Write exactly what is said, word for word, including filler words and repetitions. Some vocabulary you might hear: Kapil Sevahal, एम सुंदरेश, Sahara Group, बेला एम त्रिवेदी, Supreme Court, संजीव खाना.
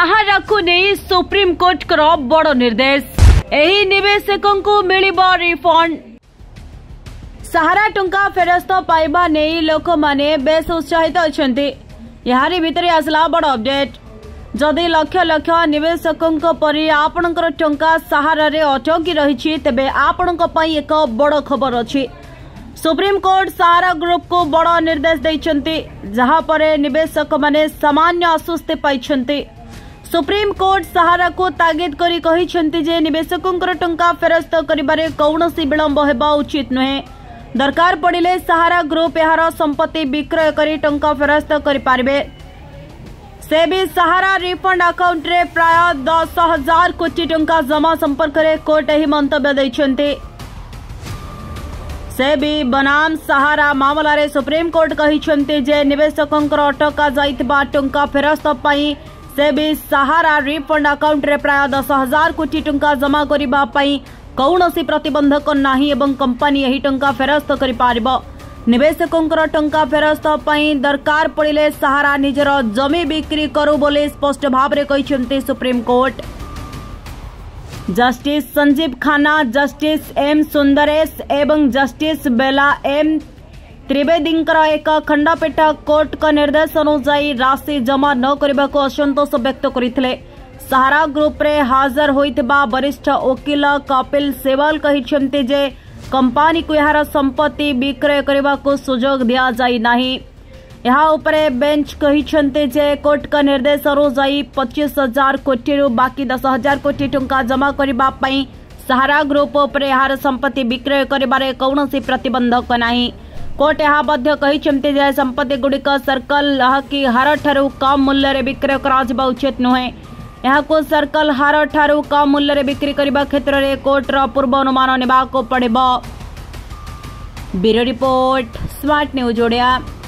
साहारा को नहीं supreme court कर बड़ निर्देश को मिलिबो रिफंड। सहारा टंका फेरस्त पाइबा नहीं लोक माने बेस उत्साहित अछंती। यारी भितर आसला बड़ अपडेट। जदि लक्ष लक्ष निवेशकों परी आपणकर टंका सहारा रे अटकी रही तेबे आपणक पई एक बड़ खबर अछि। सुप्रीम कोर्ट सहारा ग्रुप को बड़ा निर्देश देइछंती, जहां पर निवेशक माने सामान्य आश्वस्ति पाइछंती। सुप्रीम कोर्ट सहारा को तागिद करी कहिछंती जे निवेशकंकर टंका फेरस्त करिबारे कौनसी विलंब हेबा उचित नहे। दरकार पड़िले सहारा ग्रुप यार संपत्ति विक्रय करी टंका फेरस्त करि पारिबे। से भी सहारा रिफंड अकाउंट रे प्राय दस हजार कोटी टंका जमा संपर्क रे कोर्ट एही मंतव्य देइछंती। से भी बनाम सहारा मामला रे सुप्रीम कोर्ट कहिछंती जे निवेशकंकर अटका जाइतबा टंका फेरस्त पई से भी सहारा रिफंड अकाउंट रे प्राय दस हजार कोटी टंका जमा करिबा पई कौनसी प्रतिबंधक नाही एवं कंपनी एही टंका फेरस्त करि पारिबो। निवेशकंकर टंका फेरस्त पई दरकार पड़िले सहारा निजर जमी बिक्री करू बोले स्पष्ट भाव रे कहिछंती Supreme court. Justice संजीव खाना, justice एम सुंदरेश एवं जस्टिस बेला एम त्रिवेदी एक खंडपीठ कोर्ट का निर्देश अनुसार राशि जमा न करने को असंतोष व्यक्त करते। सहारा ग्रुप रे हाजर होइतबा वरिष्ठ वकील कपिल सेवाल कहिछंती जे कंपनी को यार संपत्ति विक्रय करने को सुजोग दिया जाई नाही। यहाँ उपरे बेंच कहिछंते जे कोर्ट का निर्देश अनुसार पच्चीस हजार कोटी रु बाकी दस हजार कोटी टंका जमा करबा पई सहारा ग्रुप उपरे यार संपत्ति विक्रय करबारे कौनसी प्रतिबंधक नाही। कोर्ट यहाँ मध्य कहिछंते जे संपत्ति गुड़िक सर्कल हकी हार ठारू कम मूल्य रे विक्रय करा जबा उचित नहे। यहाँ को सर्कल हार ठारू कम मूल्य रे बिक्री करबा क्षेत्र रे कोर्ट रो पूर्वानुमान नेबा को पड़बो। Bureau report smart news Odia.